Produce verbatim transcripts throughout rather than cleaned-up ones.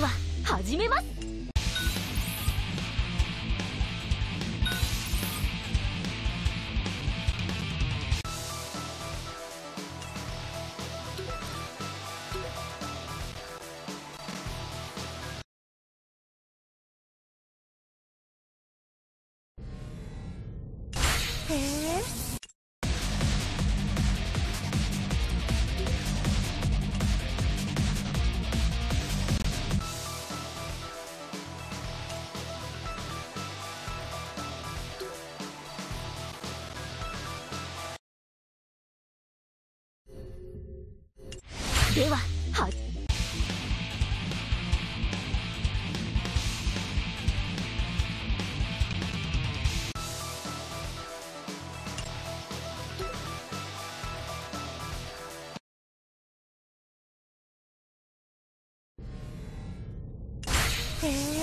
では始めます。へえ。では、はへえ。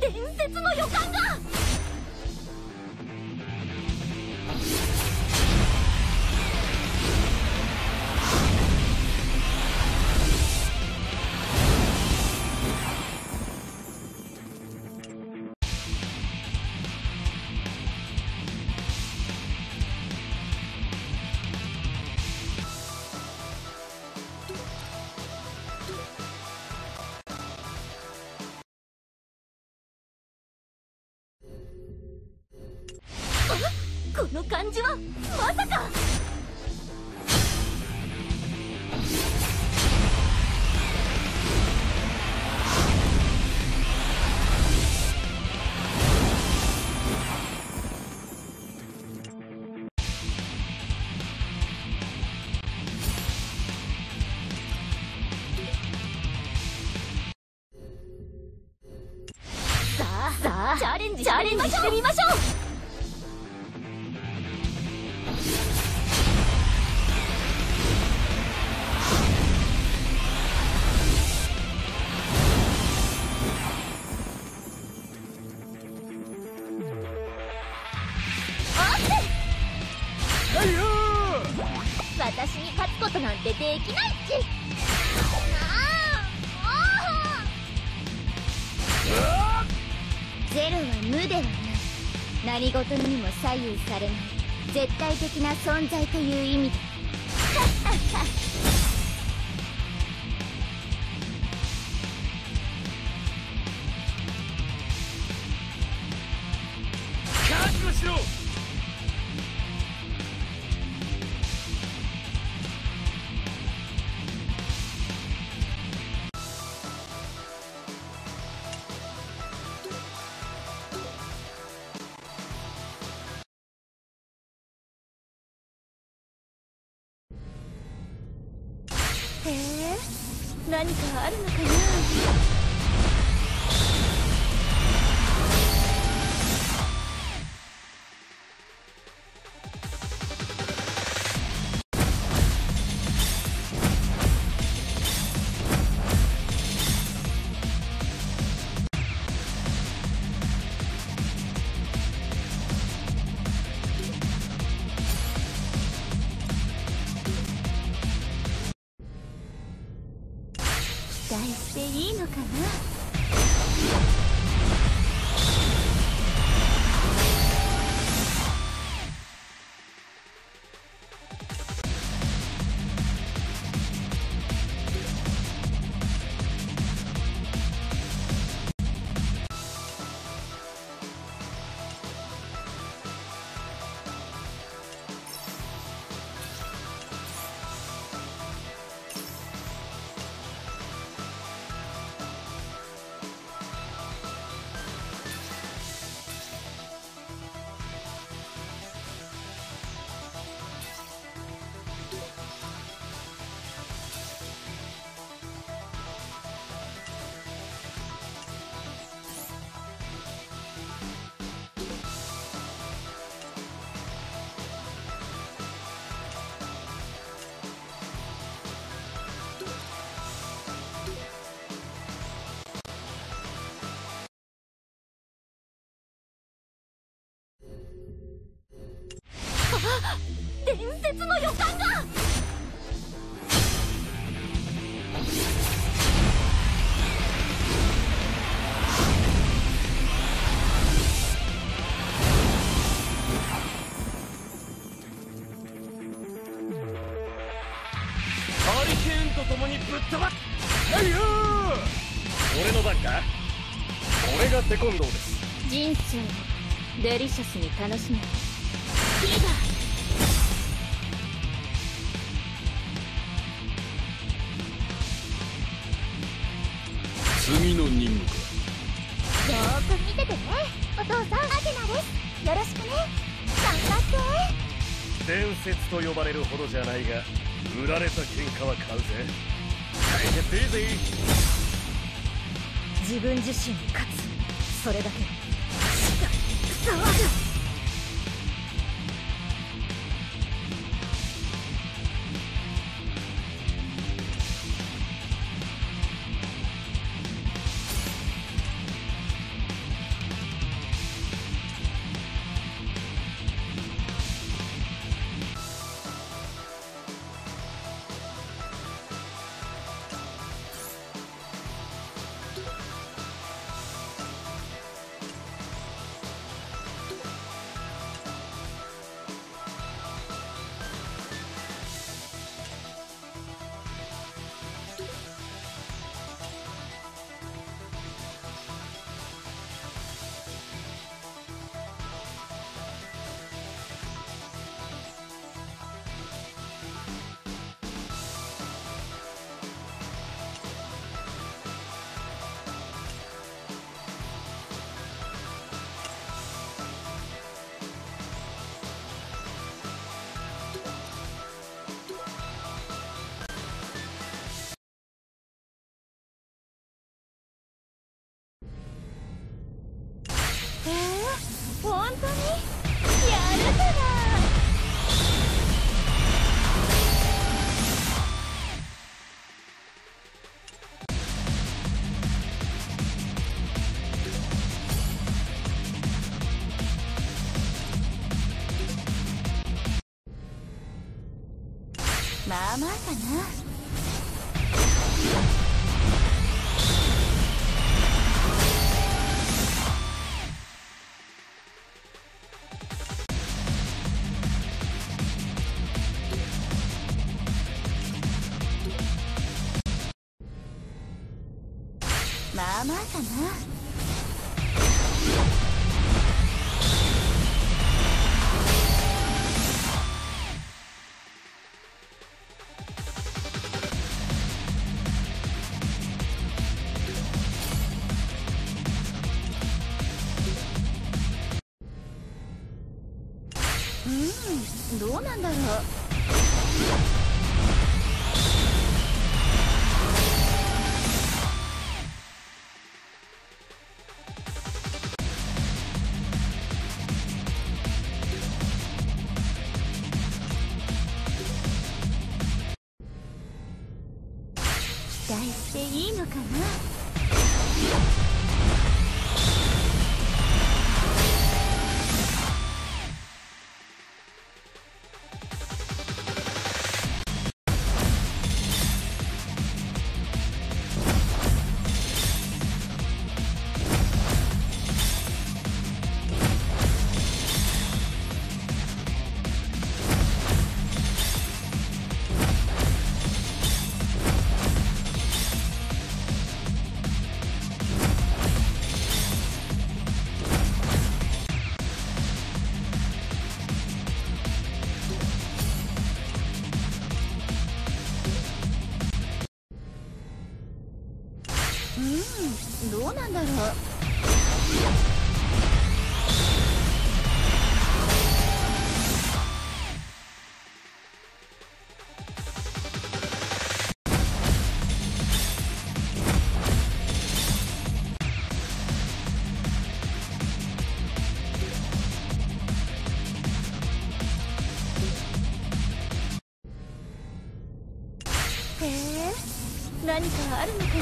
伝説の予感が。この感じはまさか。さあさあ、チャレンジしてみましょう。私に勝つことなんてできないっち。ああ、ゼロは無ではない。何事にも左右されない絶対的な存在という意味だ。覚悟しろ。へえ、何かあるのかな。期待していいのかな。伝説の予感が。ハリケーンと共にぶっ飛ばっはいよー。俺の番か。俺がセコンドーです。人生をデリシャスに楽しめ。ビバ罪の任務か。よーく見ててね、お父さん。アテナです。よろしくね。頑張って。伝説と呼ばれるほどじゃないが、売られた喧嘩は買うぜ。大決いいぜ。自分自身に勝つ、それだけ。さ騒ぐ。本当にやるから。まあまあかな。まあまあかな。うん、どうなんだろう。期待していいのかな。うん、どうなんだろう。へえ、何かあるのかな。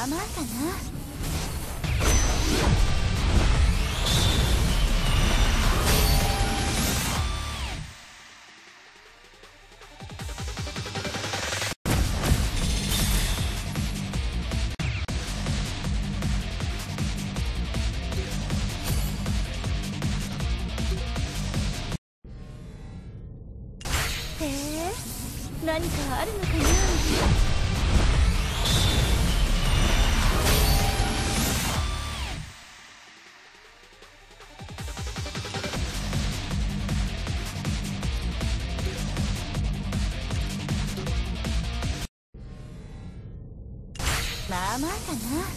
まあまあかな。何かあるのかな。まあまあかな。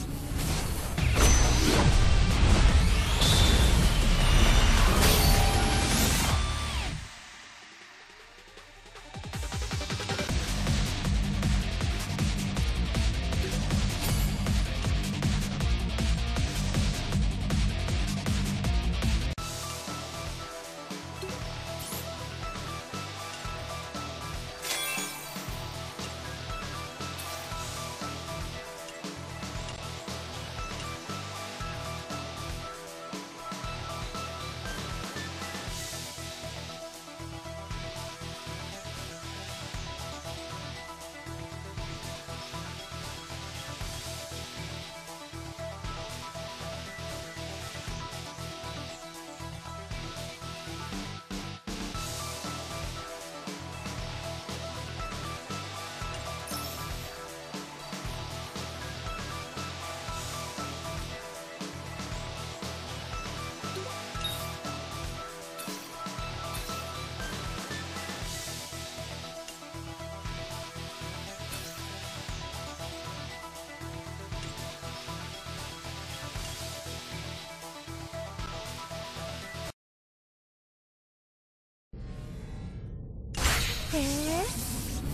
へえ、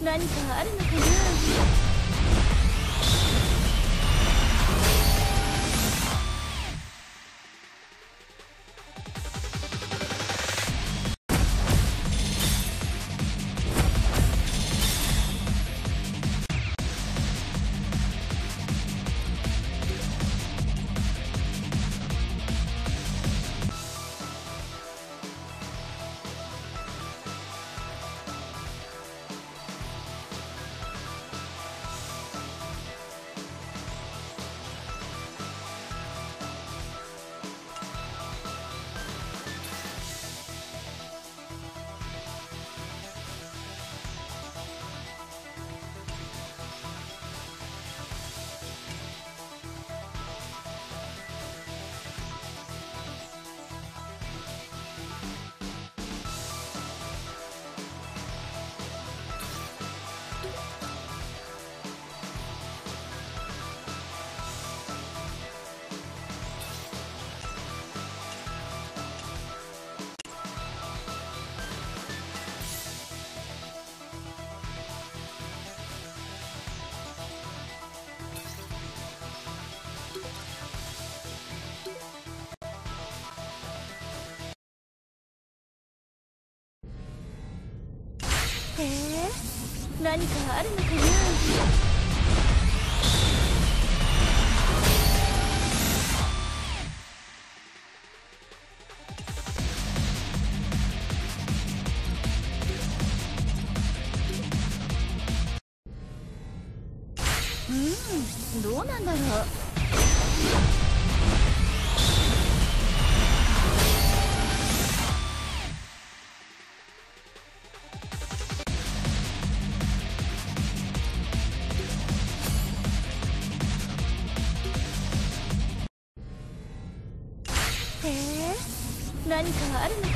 何かあるのかな。へえ、何かあるのかな。うん、どうなんだろう。何かあるのかな。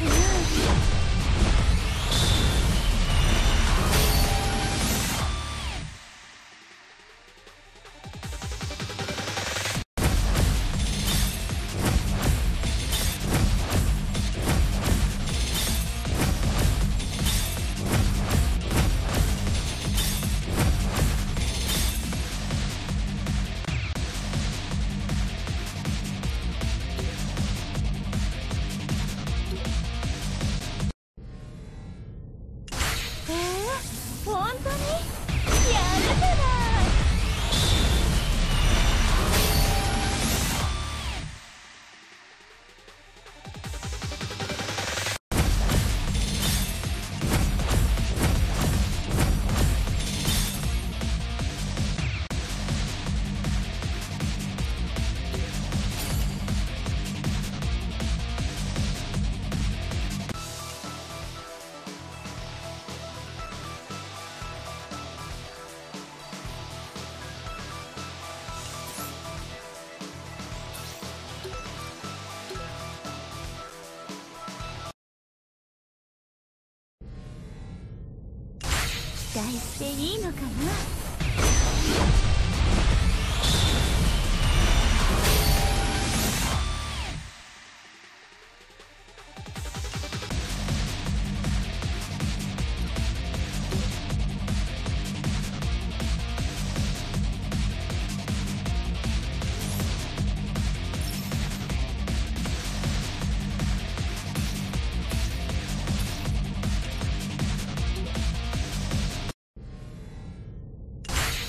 期待していいのかな。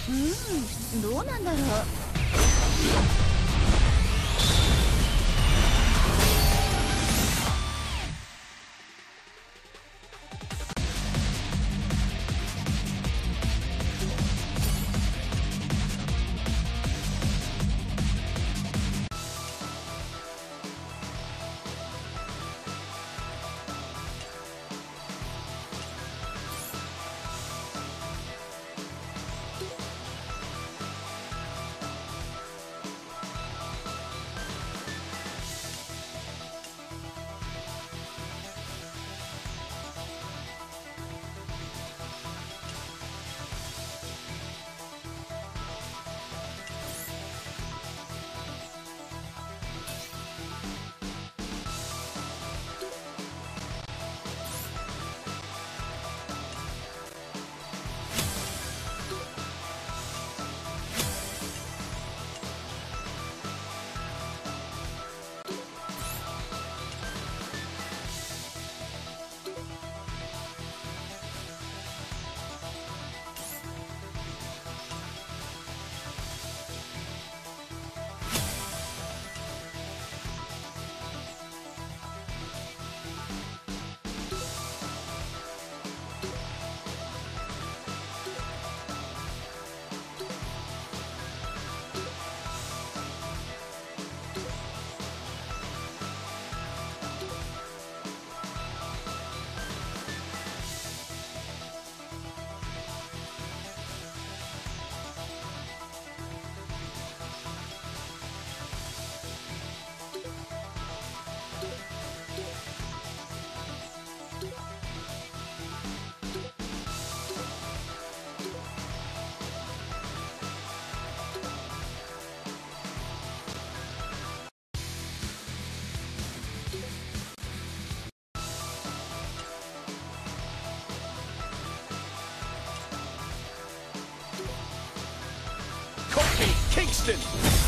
うん、どうなんだろう。Kingston!